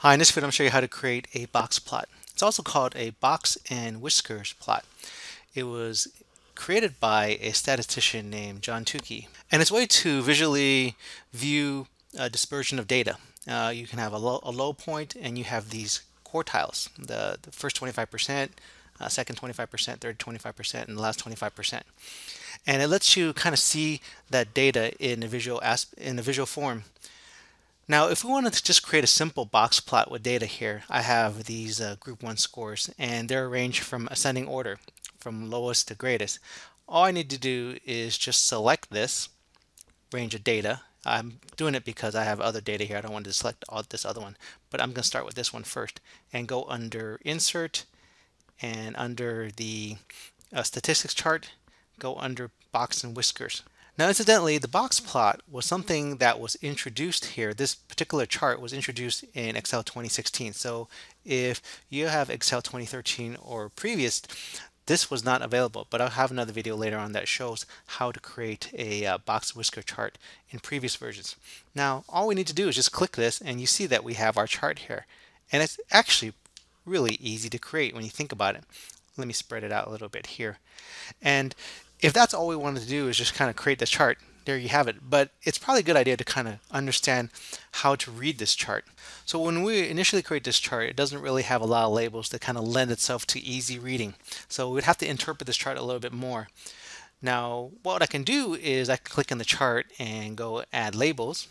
Hi, in this video I'm going to show you how to create a box plot. It's also called a box and whiskers plot. It was created by a statistician named John Tukey, and it's a way to visually view a dispersion of data. You can have a low point, and you have these quartiles, the first 25%, second 25%, third 25%, and the last 25%. And it lets you kind of see that data in a visual form. Now, if we wanted to just create a simple box plot with data here, I have these group 1 scores, and they're arranged from ascending order, from lowest to greatest. All I need to do is just select this range of data. I'm doing it because I have other data here. I don't want to select all this other one, but I'm going to start with this one first and go under Insert, and under the Statistics chart, go under Box and Whiskers. Now, incidentally, the box plot was something that was introduced here. This particular chart was introduced in Excel 2016. So if you have Excel 2013 or previous, this was not available. But I'll have another video later on that shows how to create a box whisker chart in previous versions. Now, all we need to do is just click this, and you see that we have our chart here. And it's actually really easy to create when you think about it. Let me spread it out a little bit here. And if that's all we wanted to do is just kind of create the chart, there you have it. But it's probably a good idea to kind of understand how to read this chart. So when we initially create this chart, it doesn't really have a lot of labels that kind of lend itself to easy reading. So we'd have to interpret this chart a little bit more. Now, what I can do is I can click on the chart and go add labels,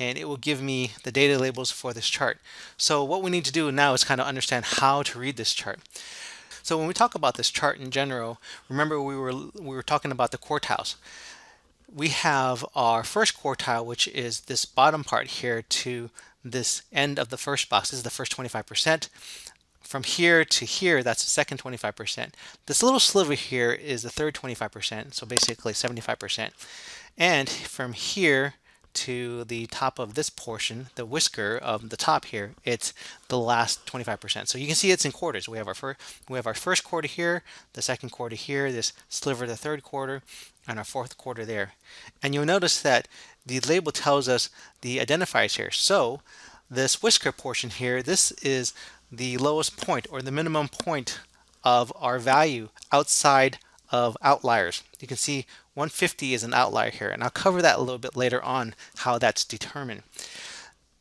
and it will give me the data labels for this chart. So what we need to do now is kind of understand how to read this chart. So when we talk about this chart in general, remember we were talking about the quartiles. We have our first quartile, which is this bottom part here to this end of the first box. This is the first 25%. From here to here, that's the second 25%. This little sliver here is the third 25%, so basically 75%. And from here to the top of this portion, the whisker of the top here, it's the last 25%. So you can see it's in quarters. We have our first quarter here, the second quarter here, this sliver, the third quarter, and our fourth quarter there. And you'll notice that the label tells us the identifiers here. So this whisker portion here, this is the lowest point or the minimum point of our value outside of outliers. You can see 150 is an outlier here, and I'll cover that a little bit later on how that's determined.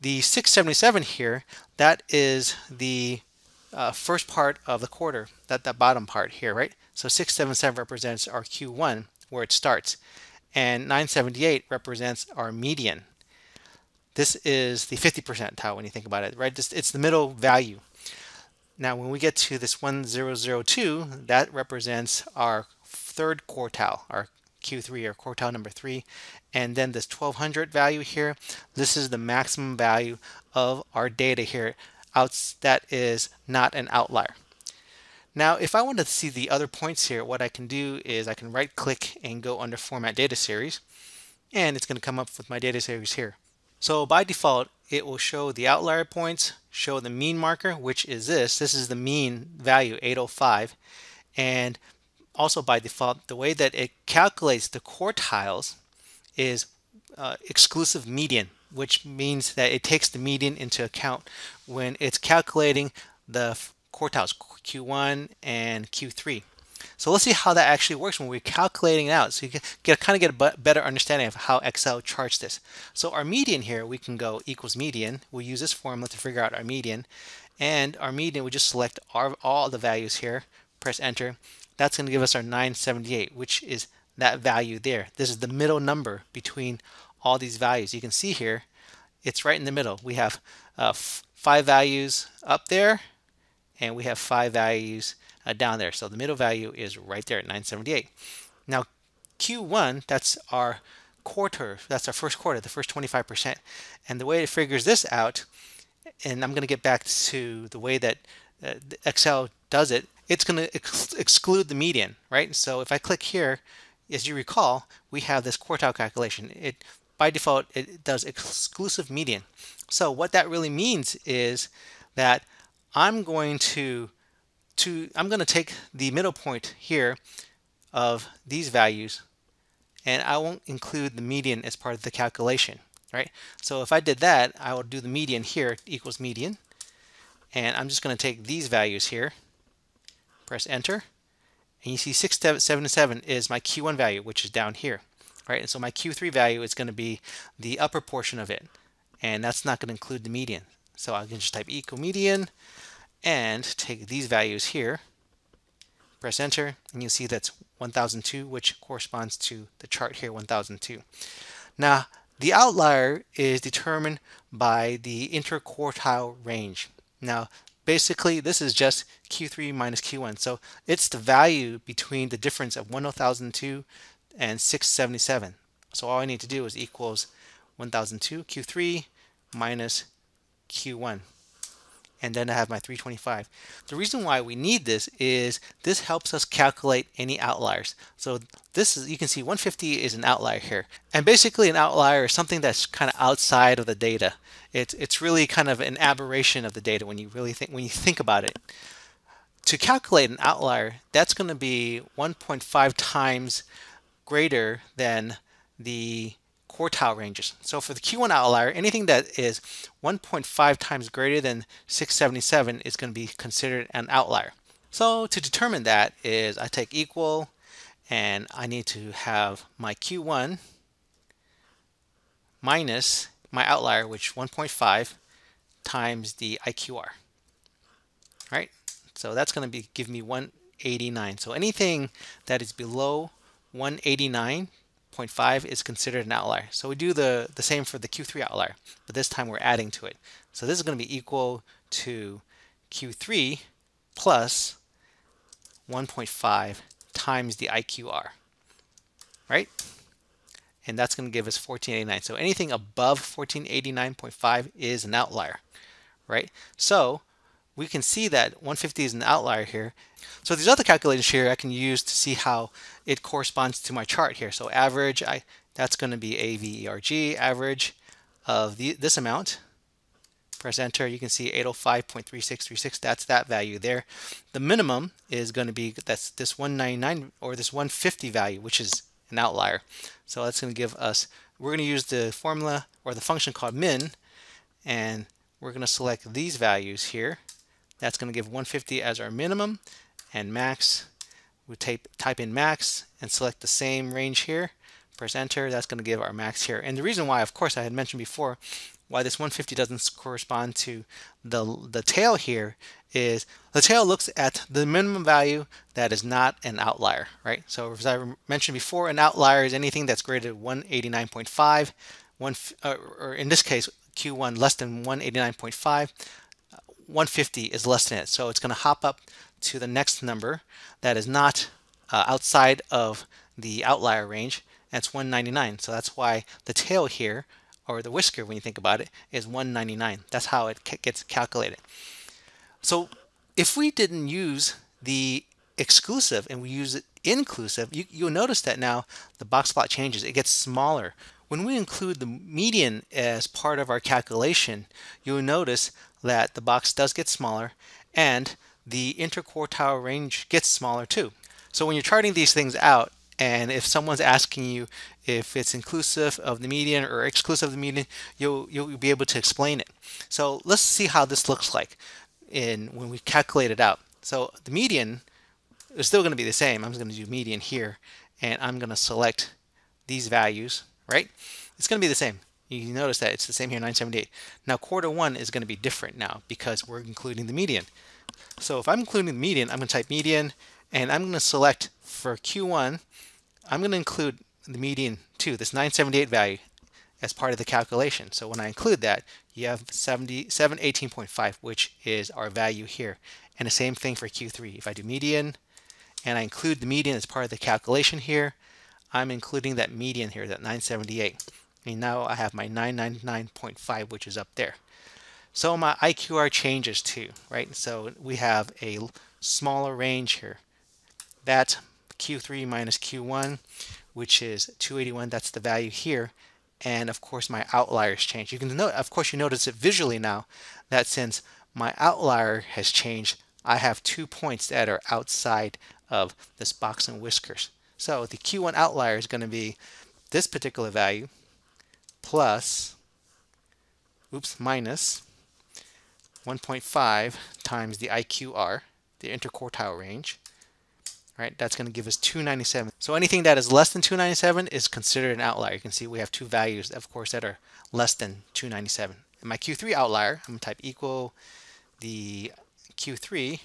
The 677 here, that is the first part of the quarter, that bottom part here, right? So 677 represents our Q1, where it starts, and 978 represents our median. This is the 50th percentile when you think about it, right? It's the middle value. Now, when we get to this 1002, that represents our third quartile, our Q3 or quartile number 3. And then this 1200 value here, this is the maximum value of our data here that is not an outlier. Now, if I want to see the other points here, what I can do is I can right click and go under Format Data Series, and it's going to come up with my data series here. So by default, it will show the outlier points, show the mean marker, which is this. This is the mean value, 805. And also by default, the way that it calculates the quartiles is exclusive median, which means that it takes the median into account when it's calculating the quartiles, Q1 and Q3. So let's see how that actually works when we're calculating it out, so you can kind of get a better understanding of how Excel charts this. So our median here, we can go equals median. We'll use this formula to figure out our median. And our median, we just select all the values here, press Enter. That's going to give us our 978, which is that value there. This is the middle number between all these values. You can see here, it's right in the middle. We have 5 values up there, and we have 5 values down there. So the middle value is right there at 978. Now Q1, that's our quarter, that's our first quarter, the first 25%. And the way it figures this out, and I'm going to get back to the way that Excel does it, it's going to exclude the median, right? So if I click here, as you recall, we have this quartile calculation. It by default, it does exclusive median. So what that really means is that I'm going to take the middle point here of these values, and I won't include the median as part of the calculation. right? So if I did that, I would do the median here equals median, and I'm just going to take these values here, press enter, and you see 677 is my Q1 value, which is down here, right? And so my Q3 value is going to be the upper portion of it, and that's not going to include the median. So I can just type equal median and take these values here, press enter, and you'll see that's 1002, which corresponds to the chart here, 1002. Now, the outlier is determined by the interquartile range. Now, basically, this is just Q3 minus Q1. So it's the value between the difference of 1002 and 677. So all I need to do is equals 1002 Q3 minus Q1. And then I have my 325. The reason why we need this is this helps us calculate any outliers. So this is, you can see 150 is an outlier here. And basically an outlier is something that's kind of outside of the data. It's really kind of an aberration of the data when you really think, when you think about it. To calculate an outlier, that's going to be 1.5 times greater than the quartile ranges. So for the Q1 outlier, anything that is 1.5 times greater than 677 is going to be considered an outlier. So to determine that is I take equal, and I need to have my Q1 minus my outlier, which 1.5 times the IQR. All right, so that's going to be give me 189. So anything that is below 189.5 is considered an outlier. So we do the same for the Q3 outlier, but this time we're adding to it. So this is going to be equal to Q3 plus 1.5 times the IQR, right? And that's going to give us 1489. So anything above 1489.5 is an outlier, right? So we can see that 150 is an outlier here. So these other calculators here I can use to see how it corresponds to my chart here. So average, that's going to be AVERG, average of this amount. Press enter, you can see 805.3636, that's that value there. The minimum is going to be that's this 199 or this 150 value, which is an outlier. So that's going to give us, we're going to use the formula or the function called min, and we're going to select these values here. That's going to give 150 as our minimum, and max, we type in max and select the same range here, press enter, that's going to give our max here. And the reason why, of course, I had mentioned before, why this 150 doesn't correspond to the tail here is the tail looks at the minimum value that is not an outlier, right? So as I mentioned before, an outlier is anything that's greater than 189.5, or in this case, Q1 less than 189.5, 150 is less than it. So it's going to hop up to the next number that is not outside of the outlier range. That's 199. So that's why the tail here, or the whisker when you think about it, is 199. That's how it gets calculated. So if we didn't use the exclusive and we use it inclusive, you'll notice that now the box plot changes. It gets smaller. When we include the median as part of our calculation, you'll notice that the box does get smaller and the interquartile range gets smaller too. So when you're charting these things out, and if someone's asking you if it's inclusive of the median or exclusive of the median, you'll be able to explain it. So let's see how this looks like when we calculate it out. So the median is still going to be the same. I'm just going to do median here, and I'm going to select these values, right? It's going to be the same. You notice that it's the same here, 978. Now quarter one is going to be different now because we're including the median. So if I'm including the median, I'm going to type median, and I'm going to select for Q1, I'm going to include the median too, this 978 value as part of the calculation. So when I include that, you have 718.5, which is our value here. And the same thing for Q3. If I do median and I include the median as part of the calculation here, I'm including that median here, that 978. And now I have my 999.5, which is up there. So my IQR changes too, right? So we have a smaller range here. That's Q3 minus Q1, which is 281. That's the value here. And of course, my outliers change. You can note, of course, you notice it visually now that since my outlier has changed, I have 2 points that are outside of this box and whiskers. So the Q1 outlier is going to be this particular value plus minus 1.5 times the IQR, the interquartile range, right? That's going to give us 297. So anything that is less than 297 is considered an outlier. You can see we have two values, of course, that are less than 297. In my Q3 outlier, I'm going to type equal the Q3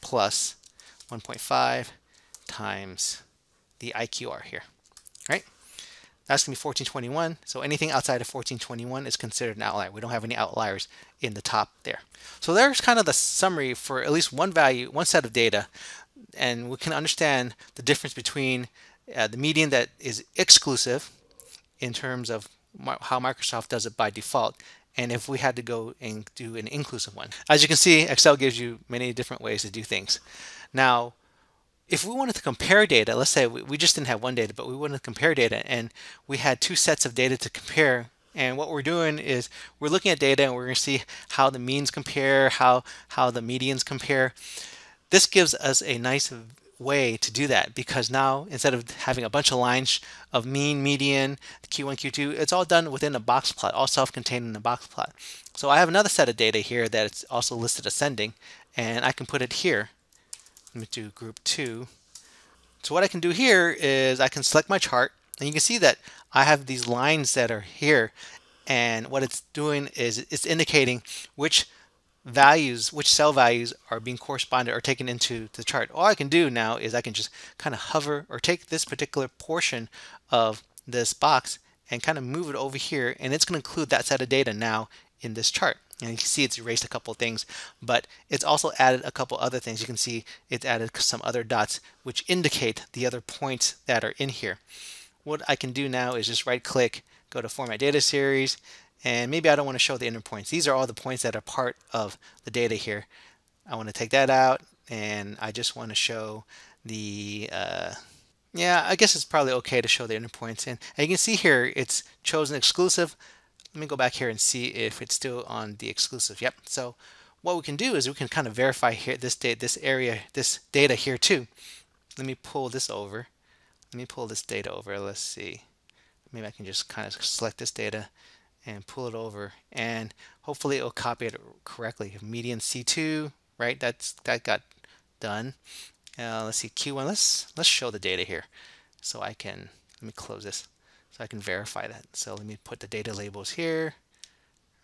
plus 1.5 times the IQR here, right? That's going to be 1421. So anything outside of 1421 is considered an outlier. We don't have any outliers in the top there. So there's kind of the summary for at least one value, one set of data, and we can understand the difference between the median that is exclusive in terms of how Microsoft does it by default, and if we had to go and do an inclusive one. As you can see, Excel gives you many different ways to do things. Now, if we wanted to compare data, let's say we just didn't have one data, but we wanted to compare data and we had two sets of data to compare. And what we're doing is we're looking at data and we're going to see how the means compare, how the medians compare. This gives us a nice way to do that, because now instead of having a bunch of lines of mean, median, Q1, Q2, it's all done within a box plot, all self-contained in a box plot. So I have another set of data here that's also listed ascending, and I can put it here. Let me do group 2. So what I can do here is I can select my chart, and you can see that I have these lines that are here, and what it's doing is it's indicating which values, which cell values are being corresponded or taken into the chart. All I can do now is I can just kind of hover or take this particular portion of this box and kind of move it over here, and it's going to include that set of data now in this chart. And you can see it's erased a couple of things, but it's also added a couple other things. You can see it's added some other dots which indicate the other points that are in here. What I can do now is just right click, go to Format Data Series, and maybe I don't want to show the inner points. These are all the points that are part of the data here. I want to take that out, and I just want to show the yeah, I guess it's probably okay to show the inner points. And you can see here it's chosen exclusive. Let me go back here and see if it's still on the exclusive. Yep. So what we can do is we can kind of verify here this data here too. Let me pull this over. Let me pull this data over. Let's see. Maybe I can just kind of select this data and pull it over, and hopefully it'll copy it correctly. Median C2, right? That got done. Let's see Q1. Let's show the data here. So I can, let me close this. So I can verify that. So let me put the data labels here,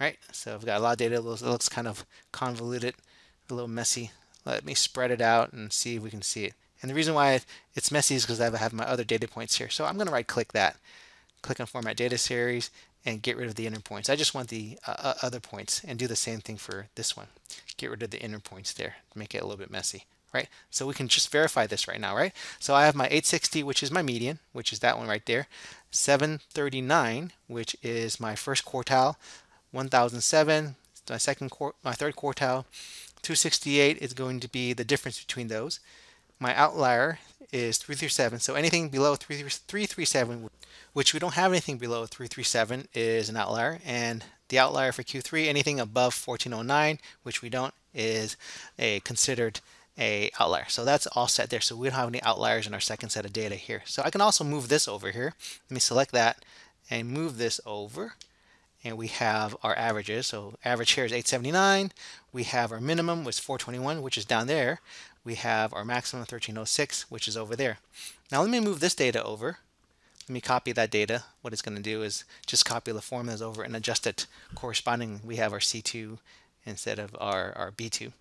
right? So I've got a lot of data labels. It looks kind of convoluted, a little messy. Let me spread it out and see if we can see it. And the reason why it's messy is because I have my other data points here. So I'm going to right click that, click on Format Data Series, and get rid of the inner points. I just want the other points, and do the same thing for this one. Get rid of the inner points there, make it a little bit messy. Right? So we can just verify this right now, right? So I have my 860, which is my median, which is that one right there, 739, which is my first quartile, 1007, my third quartile, 268 is going to be the difference between those. My outlier is 337, so anything below 337, which we don't have anything below 337, is an outlier, and the outlier for Q3, anything above 1409, which we don't, is a considered a outlier. So that's all set there. So we don't have any outliers in our second set of data here. So I can also move this over here. Let me select that and move this over. And we have our averages. So average here is 879. We have our minimum was 421, which is down there. We have our maximum 1306, which is over there. Now let me move this data over. Let me copy that data. What it's going to do is just copy the formulas over and adjust it correspondingly. We have our C2 instead of our B2.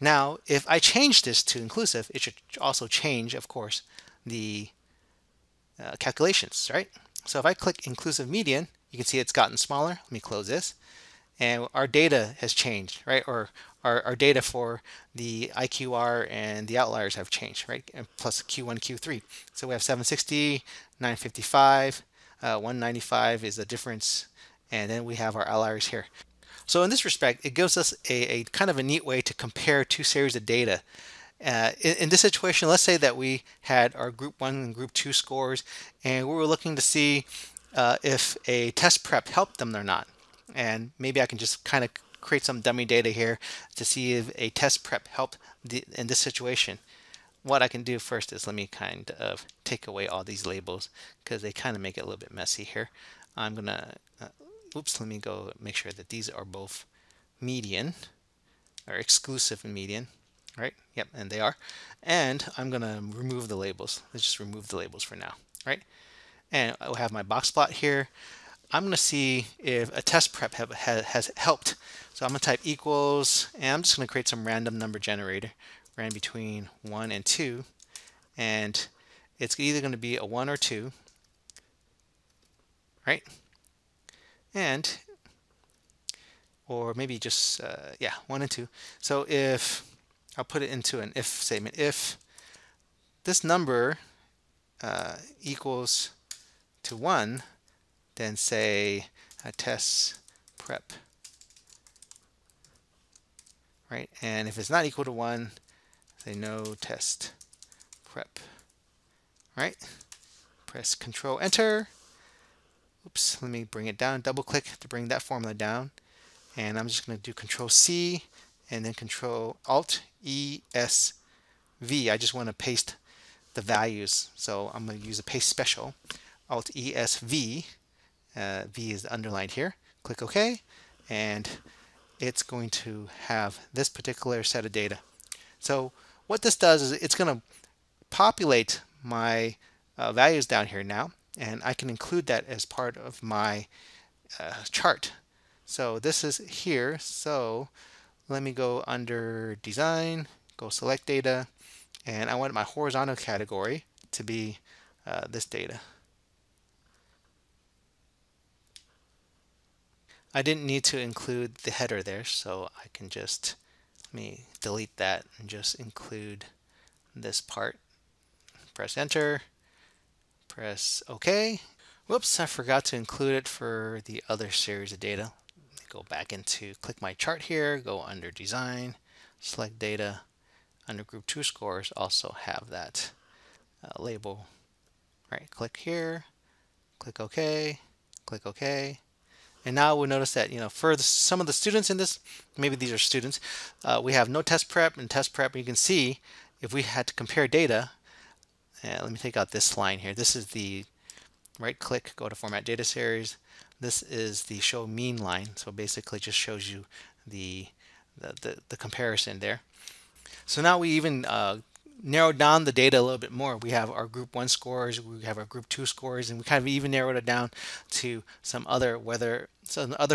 Now, if I change this to inclusive, it should also change, of course, the calculations, right? So if I click inclusive median, you can see it's gotten smaller. Let me close this. And our data has changed, right? Or our data for the IQR and the outliers have changed, right? And plus Q1, Q3. So we have 760, 955, 195 is the difference. And then we have our outliers here. So in this respect, it gives us a kind of a neat way to compare two series of data. In this situation, let's say that we had our group 1 and group 2 scores, and we were looking to see if a test prep helped them or not. And maybe I can just kind of create some dummy data here to see if a test prep helped in this situation. What I can do first is let me kind of take away all these labels because they kind of make it a little bit messy here. I'm going to oops, let me go make sure that these are both median, or exclusive and median, right? Yep, and they are. And I'm going to remove the labels. Let's just remove the labels for now, right? And I'll have my box plot here. I'm going to see if a test prep has helped. So I'm going to type equals, and I'm just going to create some random number generator, ran between 1 and 2. And it's either going to be a 1 or 2, right? And, or maybe just, yeah, 1 and 2. So if, I'll put it into an if statement. If this number equals to 1, then say a test prep, right? And if it's not equal to 1, say no test prep, right? Press Control Enter. Oops, let me bring it down, double click to bring that formula down. And I'm just going to do Control C and then Control Alt E S V. I just want to paste the values. So I'm going to use a paste special. Alt E S V. V is underlined here. Click OK. And it's going to have this particular set of data. So what this does is it's going to populate my values down here now. And I can include that as part of my chart. So this is here. So let me go under design, go select data, and I want my horizontal category to be this data. I didn't need to include the header there, so I can just, let me delete that and just include this part. Press Enter, press OK. Whoops, I forgot to include it for the other series of data. Go back into, click my chart here, go under design, select data, under group 2 scores also have that label. All right, click here, click OK, click OK. And now we'll notice that, you know, for some of the students in this, maybe these are students, we have no test prep and test prep. You can see if we had to compare data, let me take out this line here. This is the right click, go to format data series. This is the show mean line, so basically just shows you the comparison there. So now we even narrowed down the data a little bit more. We have our group 1 scores, we have our group 2 scores, and we kind of even narrowed it down to some other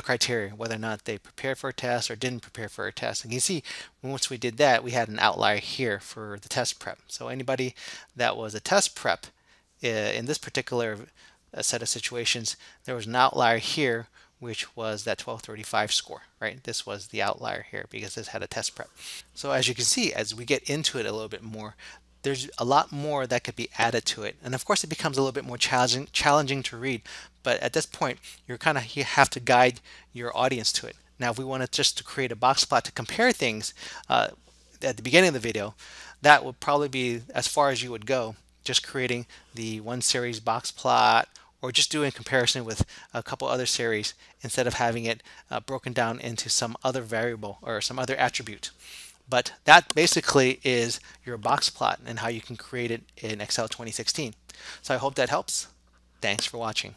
criteria, whether or not they prepared for a test or didn't prepare for a test. And you can see once we did that, we had an outlier here for the test prep. So anybody that was a test prep in this particular a set of situations, there was an outlier here, which was that 1235 score, right? This was the outlier here because this had a test prep. So as you can see, as we get into it a little bit more, there's a lot more that could be added to it. And of course, it becomes a little bit more challenging to read. But at this point, you have to guide your audience to it. Now, if we wanted just to create a box plot to compare things at the beginning of the video, that would probably be as far as you would go, just creating the one series box plot, or just doing comparison with a couple other series instead of having it broken down into some other variable or some other attribute. But that basically is your box plot and how you can create it in Excel 2016. So I hope that helps. Thanks for watching.